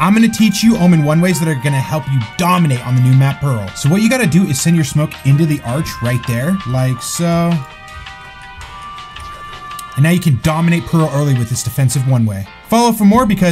I'm going to teach you omen one ways that are going to help you dominate on the new map Pearl. So what you got to do is send your smoke into the arch right there, like so. And now you can dominate Pearl early with this defensive one way. Follow for more because